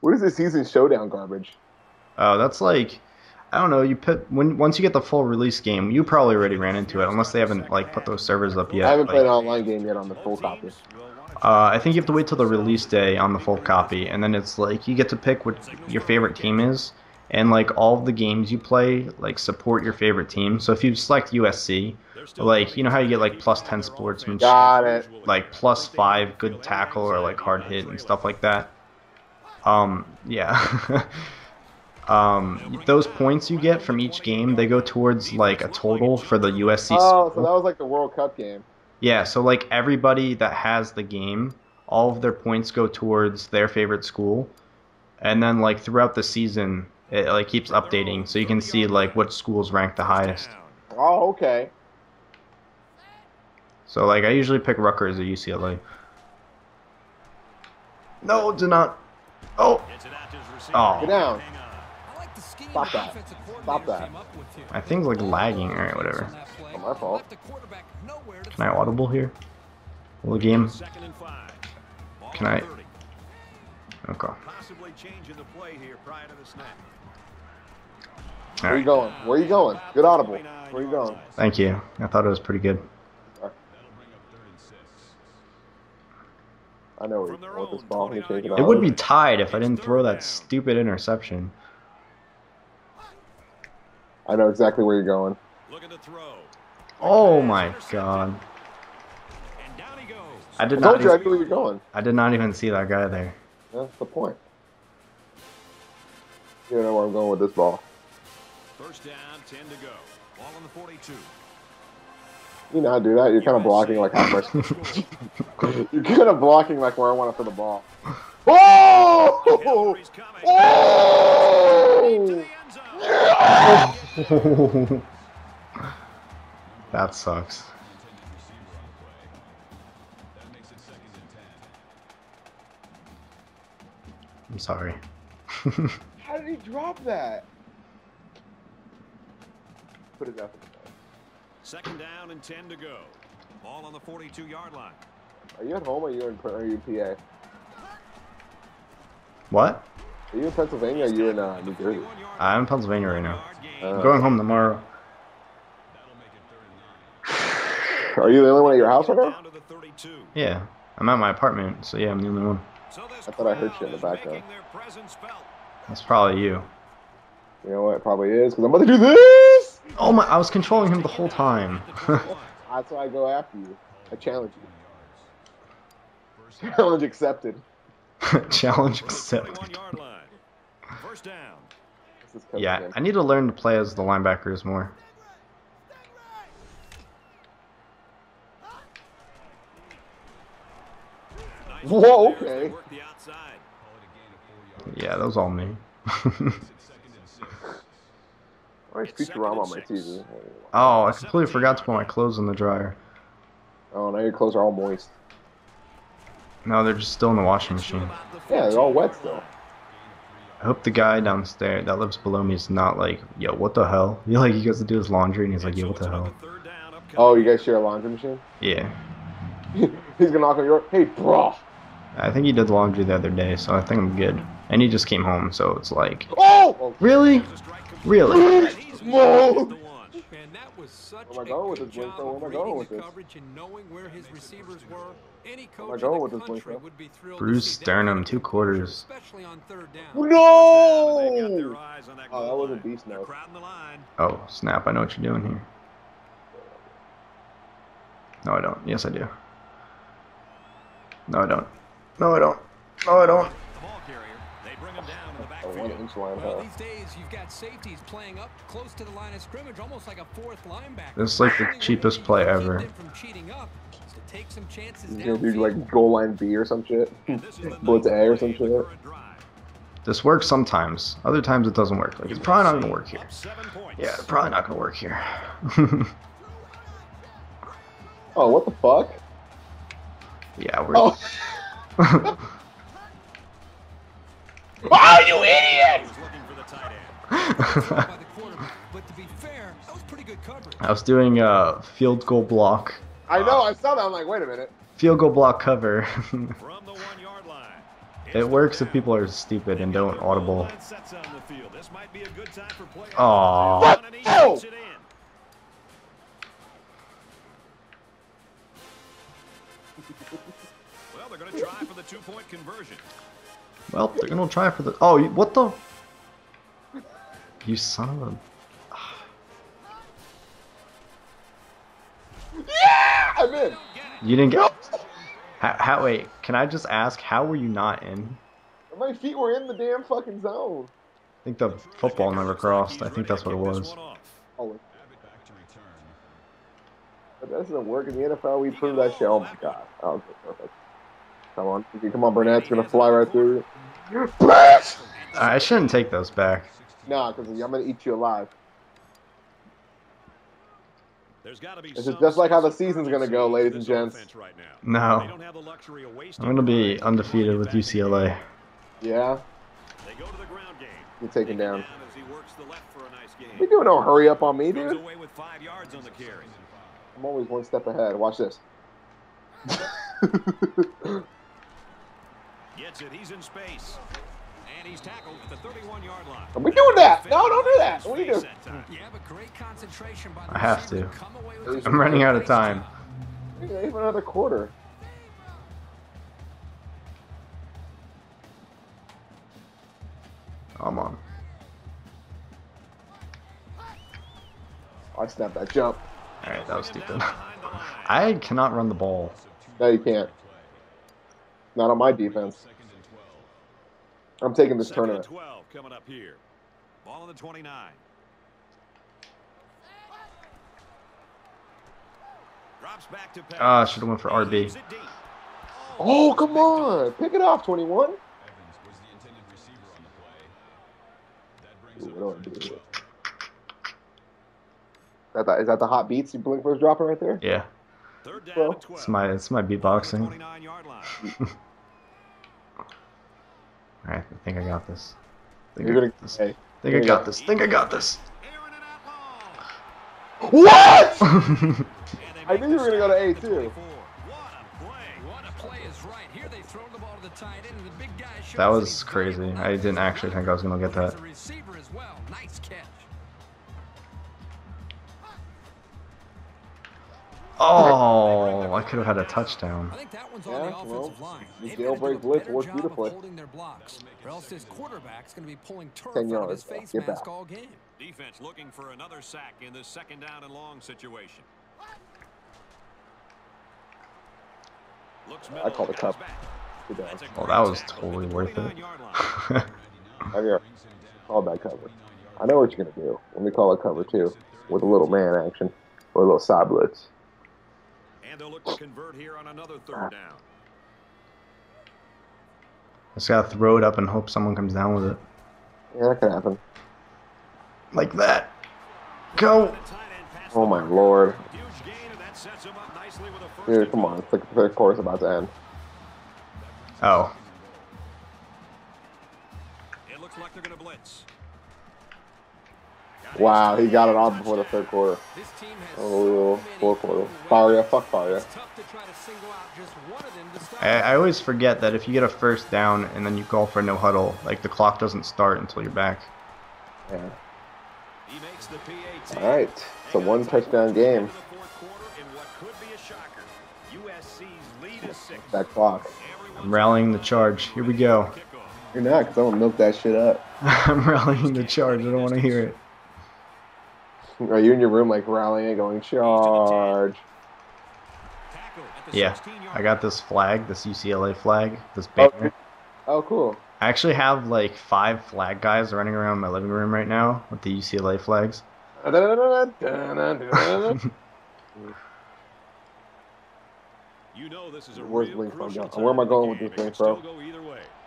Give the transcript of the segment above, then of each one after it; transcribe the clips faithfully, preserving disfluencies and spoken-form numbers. What is the season showdown garbage? Oh, that's like, I don't know. You put when once you get the full release game, you probably already ran into it, unless they haven't like put those servers up yet. I haven't like, played an online game yet on the full copy. Uh, I think you have to wait till the release day on the full copy, and then it's like you get to pick what your favorite team is, and like all of the games you play like support your favorite team. So if you select U S C, like you know how you get like plus ten sportsmanship, got it, like plus five good tackle or like hard hit and stuff like that. Um, yeah. Um, those points you get from each game, they go towards like a total for the U S C. Oh, so that was like the World Cup game. Yeah, so like everybody that has the game, all of their points go towards their favorite school, and then like throughout the season, it like keeps updating, so you can see like what schools rank the highest. Oh, okay. So like I usually pick Rutgers or U C L A. No, do not. Oh. Oh. Get down. Stop that. Stop that. My thing's like lagging. Alright, whatever. Not my fault. Can I audible here? Little game. Can I? Okay. Where are you going? Where are you going? Good audible. Where are you going? Thank you. I thought it was pretty good. I know where you're going with this ball. It would be tied if I didn't throw that stupid interception. I know exactly where you're going. Oh my god. I did not even, where you're going. I did not even see that guy there. That's the point. You don't know where I'm going with this ball. First down, ten to go. Ball on the forty-two. You know how to do that? You're kind of blocking like how much. You're kind of blocking like where I want to put the ball. Oh! Oh! Yeah! That sucks. I'm sorry. How did he drop that? Put it up. Second down and ten to go. Ball on the forty-two yard line. Are you at home or are you in or are you P A? What? Are you in Pennsylvania or are you in uh, New Jersey? I'm in Pennsylvania right now. Uh, I'm going home tomorrow. Are you the only one at your house right now? Yeah. I'm at my apartment, so yeah, I'm the only one. I thought I heard you in the background. That's probably you. You know what? It probably is, because I'm about to do this! Oh my, I was controlling him the whole time. That's why I go after you. I challenge you. Challenge accepted. Challenge accepted. Yeah, I need to learn to play as the linebackers more. Whoa, okay. Yeah, that was all me. Why is Futurama on my T V? Oh, I completely forgot to put my clothes in the dryer. Oh, now your clothes are all moist. No, they're just still in the washing machine. Yeah, they're all wet still. I hope the guy downstairs that lives below me is not like, yo, what the hell? You know, like, he goes to do his laundry and he's like, yo, what the hell? Oh, you guys share a laundry machine? Yeah. He's gonna knock on your door. Hey, bro. I think he did laundry the other day, so I think I'm good. And he just came home, so it's like, oh, really? Really? No. And that was such a good job of reading the coverage and knowing where his receivers were. Any coach in the country would be thrilled. Bruce Sternum, two quarters. No! Oh, that was a beast now. Oh, snap. I know what you're doing here. No, I don't. Yes, I do. No, I don't. No, I don't. No, I don't. Well, these days you've got safeties playing up close to the line of scrimmage, almost like a fourth linebacker. This is like the cheapest play ever. You know, dude, like goal line B or some shit, blitz A or some shit. This works sometimes. Other times it doesn't work. Like, it's probably not gonna work here. Yeah, it's probably not gonna work here. Oh, what the fuck? Yeah, we're. Oh. Oh, you idiot! I was doing a uh, field goal block. I know, I saw that. I'm like, wait a minute. Field goal block cover. From the one yard line. It works if people are stupid and don't audible. Oh. What? Oh. Well, they're going to try for the two-point conversion. Well, they're going to try for the... Oh, what the... You son of a... Yeah! I'm in! You didn't get... How, how, wait, can I just ask, how were you not in? My feet were in the damn fucking zone. I think the football never crossed. I think that's what it was. Oh, that doesn't work in the N F L. We proved that shit. Oh my god. Oh, perfect. Come on, come on, Burnett's gonna fly right through you. I shouldn't take those back. Nah, because I'm gonna eat you alive. There's gotta be this is just like how the season's gonna go, ladies and gents. Right now. No. I'm gonna be undefeated with U C L A. Yeah. They go to the ground game. You're taken down. You doing no hurry up on me, dude? Away with five yards on the carry. I'm always one step ahead. Watch this. Gets it. He's in space. And he's tackled at the thirty-one yard line. Are we doing that? No, don't do that. What do you do? I have to. I'm running out of time. Even another quarter. I'm on. I snapped that jump. All right, that was stupid. I cannot run the ball. No, you can't. Not on my defense. I'm taking this tournament. twelve coming up here. Ball on the twenty-nine. Drops back to pass. Ah, should have went for R B. Oh, come on. Pick it off, twenty-one. Evans was the intended receiver on the play. That brings up. Is that, the, is that the hot beats you blink first dropping right there? Yeah. Third down well, it's my it's my beatboxing. Alright, I think I got this. I think, I got this. Hey, I think I got this. Think I got this. What? I knew you were gonna go to A too. That was crazy. I didn't actually think I was gonna get that. Oh, I could have had a touchdown. I think that one's yeah, on the offensive well, line. The jailbreak blitz worked beautifully. Or else this quarterback's going to be pulling turf out of his face mask all game. Defense looking for another sack in this second down and long situation. Looks I call the cup. Oh, that was totally worth it. Right here. Call that cover. I know what you're going to do. Let me call a cover, too, with a little man action or a little side blitz. And they'll look to convert here on another third down. Just gotta throw it up and hope someone comes down with it. Yeah, that can happen. Like that. Go! Oh my lord. Dude, come on. It's like the third quarter's about to end. Oh. It looks like they're gonna blitz. Wow, he got it all before the third quarter. Oh, fourth quarter. Faria, fuck Faria. I, I always forget that if you get a first down and then you call for no huddle, like the clock doesn't start until you're back. Yeah. All right, it's a one touchdown game. That clock. I'm rallying the charge. Here we go. You're not, because I'm going to milk that shit up. I'm rallying the charge. I don't want to hear it. Are you in your room like rallying and going charge? Yeah, I got this flag, this U C L A flag, this banner. Oh, cool. I actually have like five flag guys running around my living room right now with the U C L A flags. You know this is a where's Blink from? Where am I going with this Blink, bro?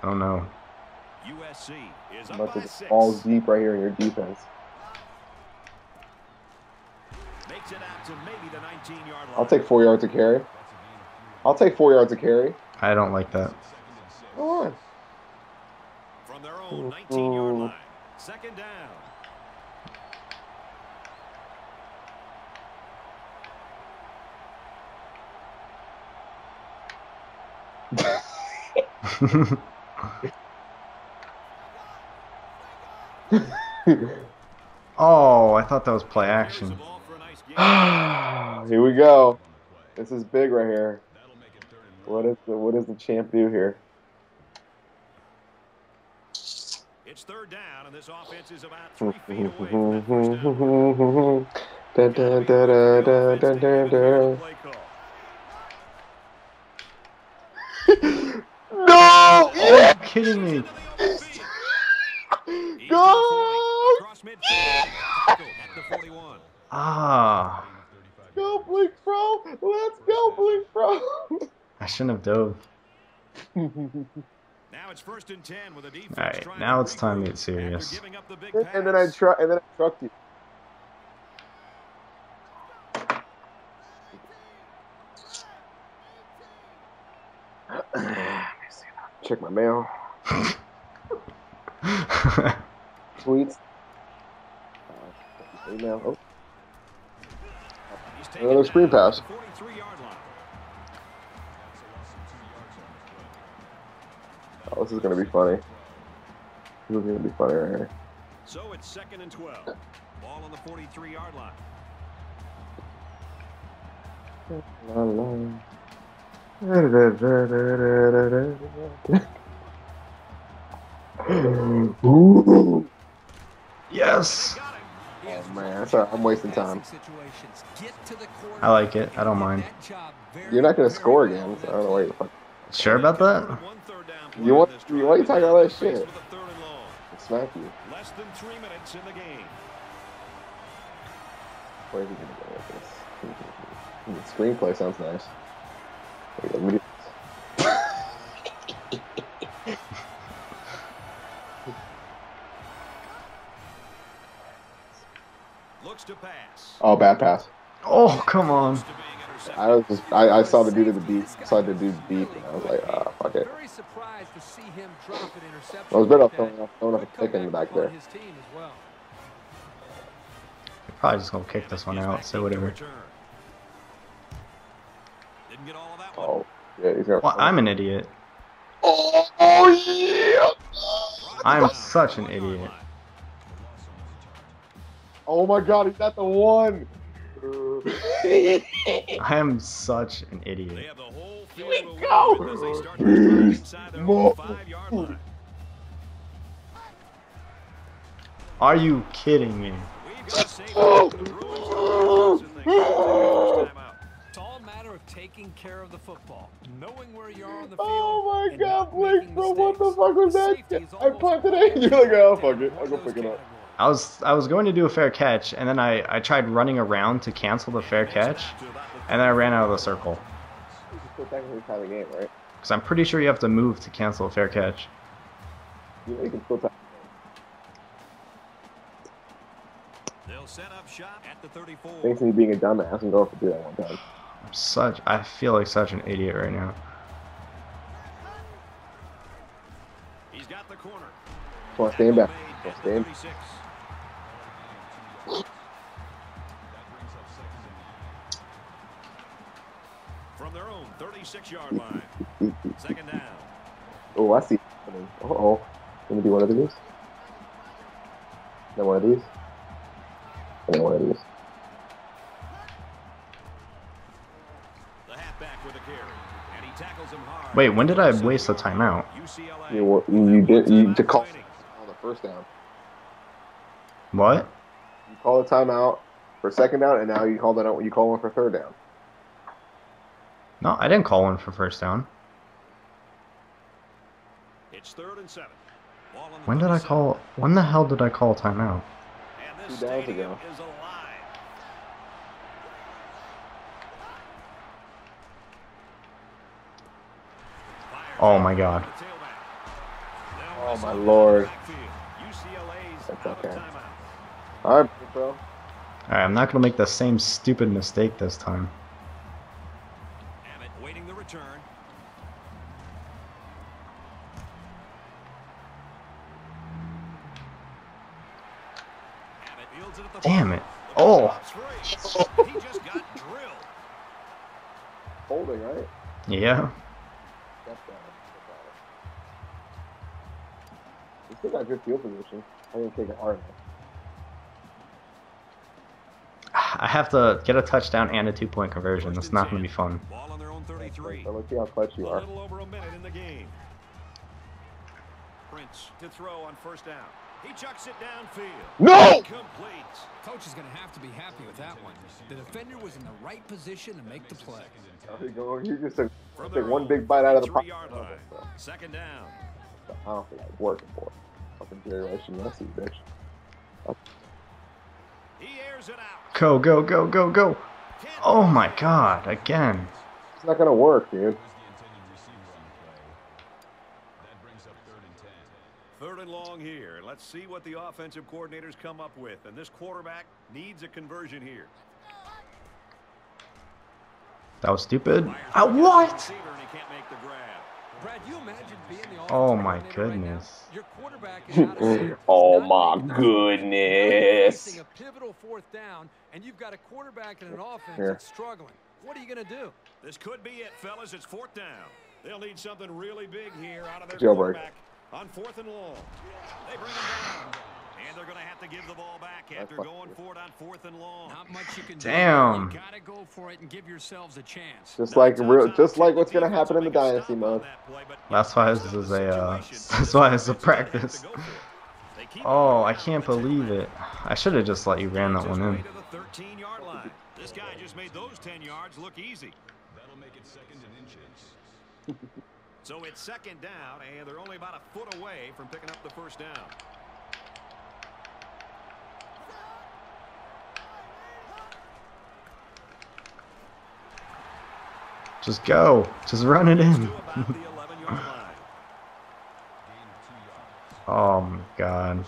I don't know. U S C is I'm about to fall deep right here in your defense. I'll take four yards to carry. I'll take four yards to carry. I don't like that. Come on. From their own nineteen yard line. Second down. Oh, I thought that was play action. Here we go. This is big right here. What is the what does the champ do here? It's third down, and this offense is about three feet away from that first down. Da, da, da, da, da, da, da. No! Are you kidding me? Go! Ah! Go, Blink Pro! Let's go, Blink Pro! I shouldn't have dove. Now it's first and ten with a defense. All right, now it's time to get serious. The and then I try, and then I trucked you. Check my mail. Tweets. Uh, email. Oh. Another screen pass. Oh, this is gonna be funny. This is gonna be funny right here. So it's second and twelve. Ball on the forty-three yard line. Yes. Oh man, that's all right. I'm wasting time. I like it. I don't mind. You're not gonna score again. So I don't know why you're fucking. Sure about that? You want? You, why are you talking all that shit? I'll smack you. Less than three minutes in the game. Where are we gonna go with this? The screenplay sounds nice. Wait, let me do this. Looks to pass. Oh, bad pass. Oh, come on. I was just I, I saw the dude in the deep, saw the dude deep, and I was like, ah, oh, fuck it. I was better off throwing off, throwing off a pick in the back there. You're probably just gonna kick this one out, so whatever. Oh, yeah, he's gonna. Well, I'm an idiot. Oh, oh yeah! I'm such an idiot. Oh my God, he's at the one. I am such an idiot. They have the whole field go. As they start inside their own five-yard line. Are you kidding me? It's all a matter of taking care of the football, knowing where you are on the field. Oh my God, Blake, bro, what the fuck was that? I planted it. You're like, oh fuck it, I'll go pick it up. I was I was going to do a fair catch, and then I, I tried running around to cancel the fair catch, and then I ran out of the circle. Because I'm pretty sure you have to move to cancel a fair catch. They'll set up shop at the thirty-four. Thanks for being a dumbass and go up and do that one time. I'm such I feel like such an idiot right now. He's got the corner. Come on, stand back. Come on, stand back. From their own thirty-six yard line. Second down. Oh, I see. Uh oh. Let me do one of these. Then one of these. And then one of these. The halfback with a carry. And he tackles him hard. Wait, when did I waste the timeout? You, were, you did. You to call the first down. What? You call a timeout for second down, and now you call that out when you call one for third down. No, I didn't call one for first down. It's third and seven. When did I call? When the hell did I call timeout? Two downs ago. Oh my God. Oh my Lord. That's okay. All right, bro. All right, I'm not gonna make the same stupid mistake this time. Damn it. Oh. He just got drilled. Holding, right? Yeah. He's still got good field position. I didn't take an arm. I have to get a touchdown and a two-point conversion. That's not going to be fun. Ball on their own thirty-three. Let's see how clutch you are. A little over a minute in the game. Prince to throw on first down. He chucks it downfield. No! Complete. Coach is going to have to be happy with that one. The defender was in the right position to make the play. There you go. You just took one big bite out of the pocket. Second down. I don't think it's working for it. Fucking Jerry Rice Junior bitch. Oh. He airs it out. Go, go, go, go, go. Oh, my God. Again. It's not going to work, dude. Third and long here. Let's see what the offensive coordinators come up with. And this quarterback needs a conversion here. That was stupid. Uh, what? Oh my goodness. Oh my goodness. A pivotal fourth down, and you've got a quarterback and an offense that's struggling. What are you going to do? This could be it, fellas. It's fourth down. They'll need something really big here out of their quarterback. On fourth and long, they bring him down, and they're going to have to give the ball back after going for it on fourth and long. Not much you can Damn. do. You got to go for it and give yourselves a chance. Just like real, just like what's going to happen in the dynasty mode. That's why this is a uh, that's why it's a practice. Oh, I can't believe it. I should have just let you ran that one in. This guy just made those ten yards look easy. That'll make it second and inches. So it's second down, and they're only about a foot away from picking up the first down. Just go. Just run it in. Oh, my God.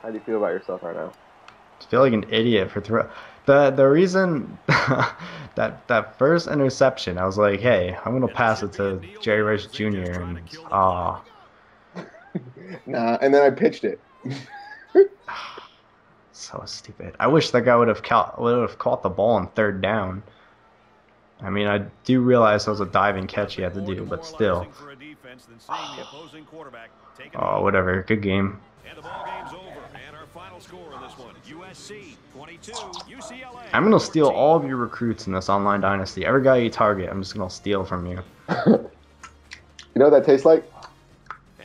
How do you feel about yourself right now? I feel like an idiot for throw. The the reason that that first interception, I was like, hey, I'm gonna pass it to Jerry Rice Junior and ah, uh, nah, and then I pitched it. So stupid. I wish that guy would have caught would have caught the ball on third down. I mean, I do realize that was a dive and catch he had to do, but still. Oh, whatever. Good game. And the ball game's over. And our final score on this one, U S C twenty-two, U C L A. I'm going to steal all of your recruits in this online dynasty. Every guy you target, I'm just going to steal from you. You know what that tastes like?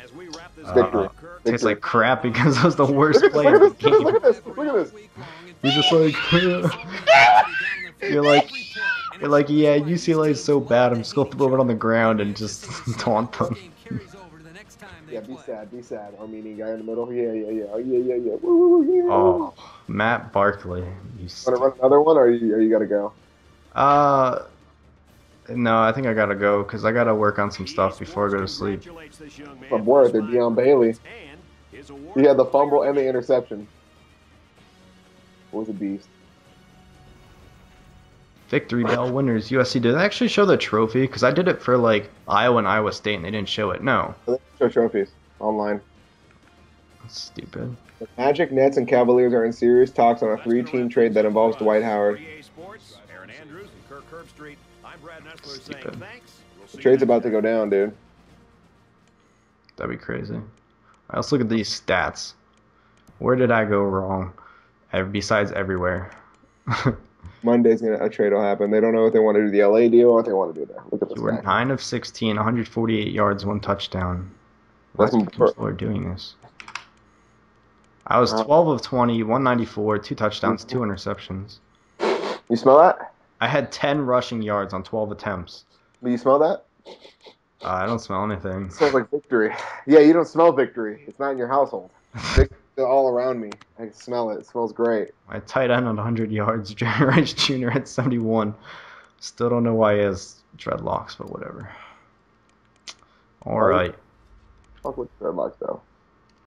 As we wrap this uh, it tastes like crap because that was the worst look play at, look in the look game. At this, look at this, look at this. You're just like, you're like, you're like, yeah, U C L A is so bad, I'm just going to throw it on the ground and just taunt them. Yeah, be sad, be sad. Armenian guy in the middle. Yeah, yeah, yeah. Oh, yeah, yeah, yeah. Woo, yeah. Oh, Matt Barkley. You want to run another one, or you, or you got to go? Uh, no, I think I got to go because I got to work on some stuff before I go to sleep. But worth it, Deion Bailey. He had the fumble and the interception. It was a beast. Victory Bell winners, U S C. Did they actually show the trophy? Because I did it for, like, Iowa and Iowa State, and they didn't show it. No. They show trophies online. That's stupid. The Magic, Nets, and Cavaliers are in serious talks on a three-team trade that involves Dwight Howard. Stupid. The trade's about to go down, dude. That'd be crazy. All right, let's look at these stats. Where did I go wrong? Besides everywhere. Monday's gonna a trade will happen. They don't know what they want to do the L A deal or what they want to do there. Look at this. You were nine of sixteen, one hundred forty-eight yards, one touchdown. That's why people are doing this. I was twelve of twenty, one ninety-four, two touchdowns, two interceptions. You smell that? I had ten rushing yards on twelve attempts. Do you smell that? Uh, I don't smell anything. It smells like victory. Yeah, you don't smell victory. It's not in your household. All around me. I can smell it. It smells great. My tight end on one hundred yards, Jerry Rice Junior at seventy-one. Still don't know why he has dreadlocks, but whatever. All right. Fuck with dreadlocks, though.